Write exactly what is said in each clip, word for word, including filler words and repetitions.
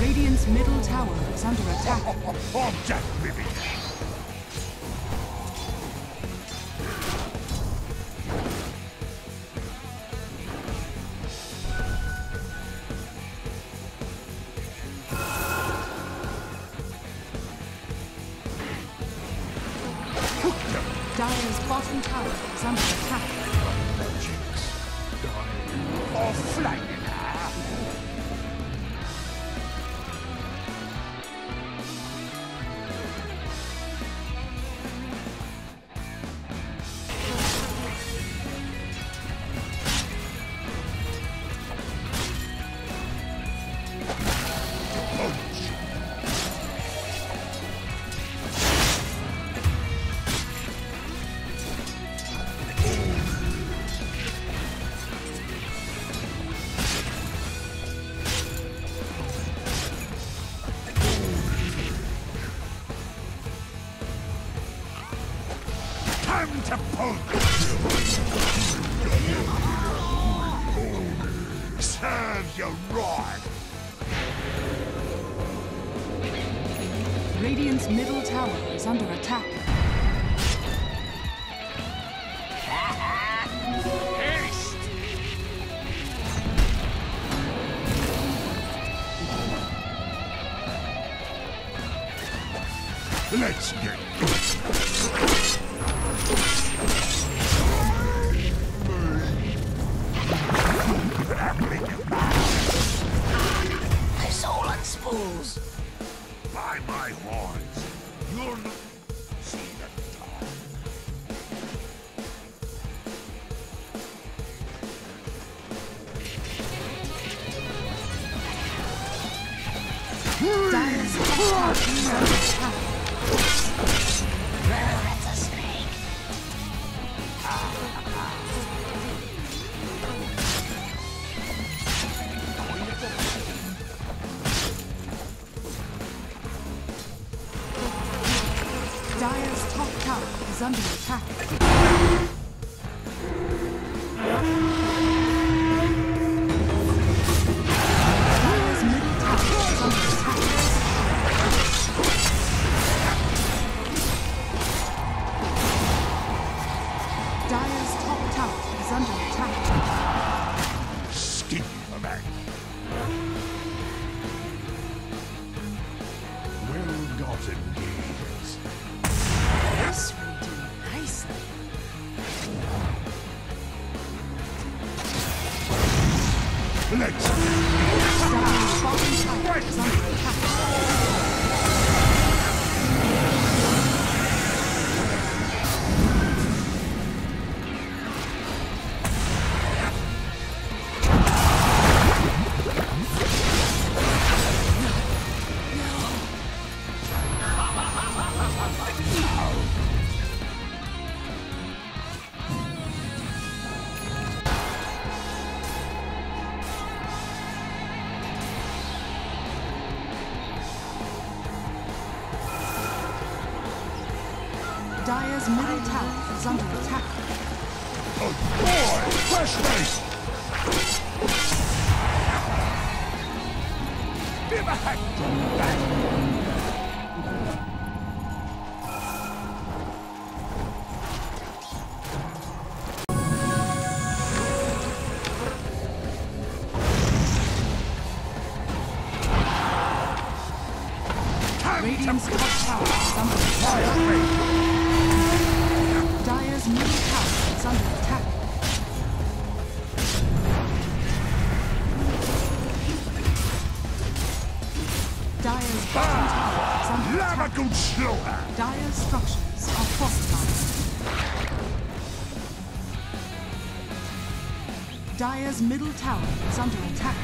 Radiant's middle tower is under attack. Object, baby. Dire's bottom tower is under attack. Or flying to punk you. Serve your rod. Radiant's middle tower is under attack. Let's get it. By my horns, you're not... See that dog. Dire's it's a snake. Dire's top tower is under attack. Dire's middle tower is under attack. Dire's top tower is under attack. Skin a man. Well gotten gains. This will do nicely. Let's Dire's middle tower is under attack. Oh boy! Fresh face! Give a hack to that! Radiant's top tower is under attack. Dire's middle tower is under attack. Dire's bottom tower is under attack. Lava Dire's structures are fortified. Dire's middle tower is under attack.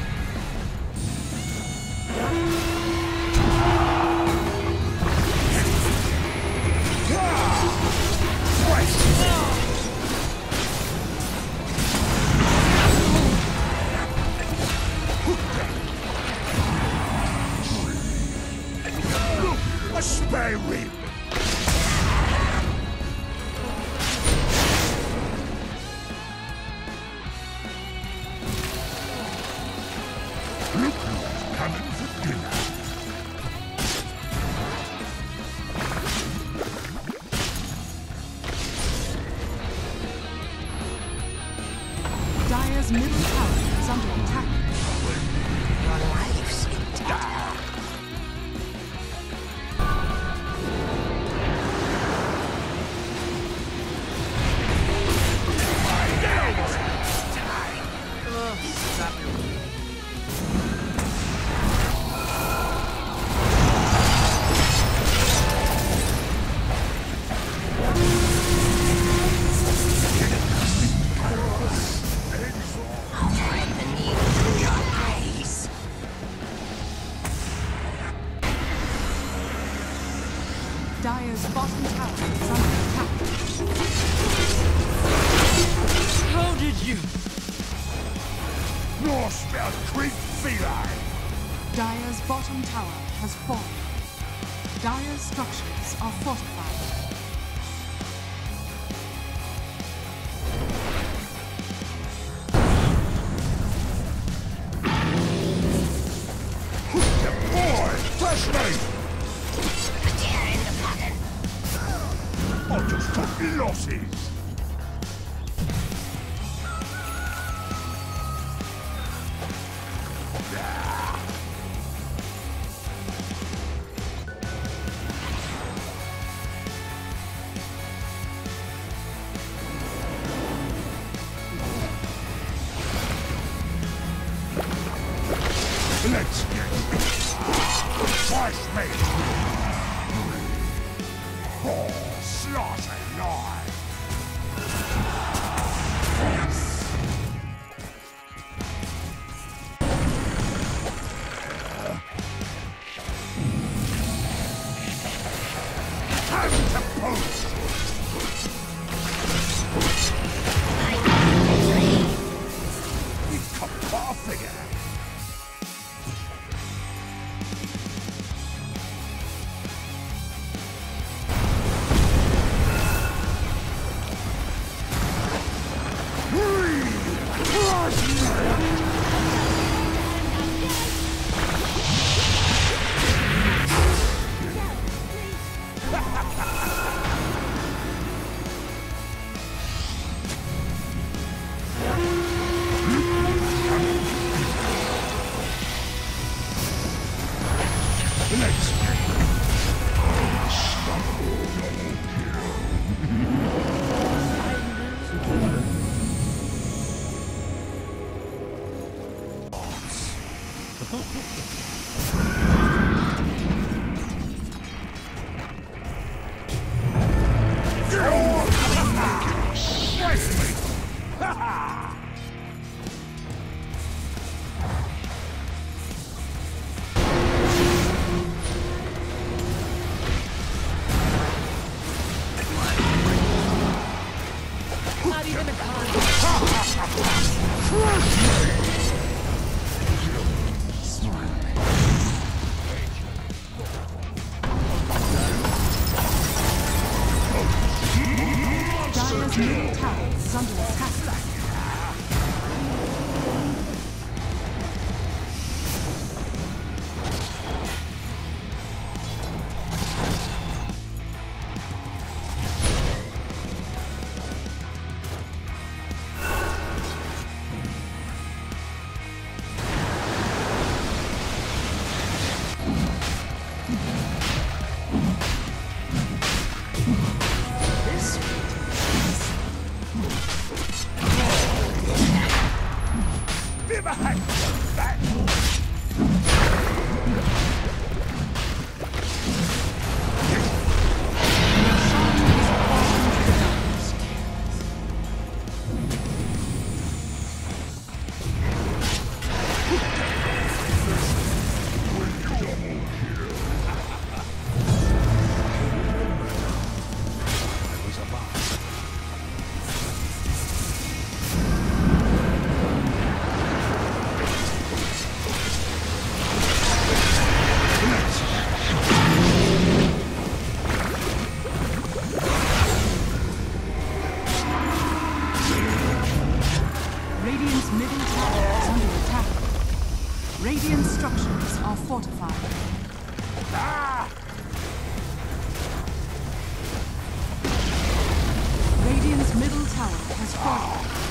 Very Dire's middle tower is under attack. Your life's in danger. Dire's bottom tower is under attack. How did you? Nor spell creep feline! Dire's bottom tower has fallen. Dire's structures are fortified. The boy! Flashlight! Just took losses. Let's get it. Watch me. Not alive! Yes. Time to post! I can't we come off again! Not even a card. Crush me! Radiant's middle tower is under attack. Radiant structures are fortified. Ah! Radiant's middle tower has fallen.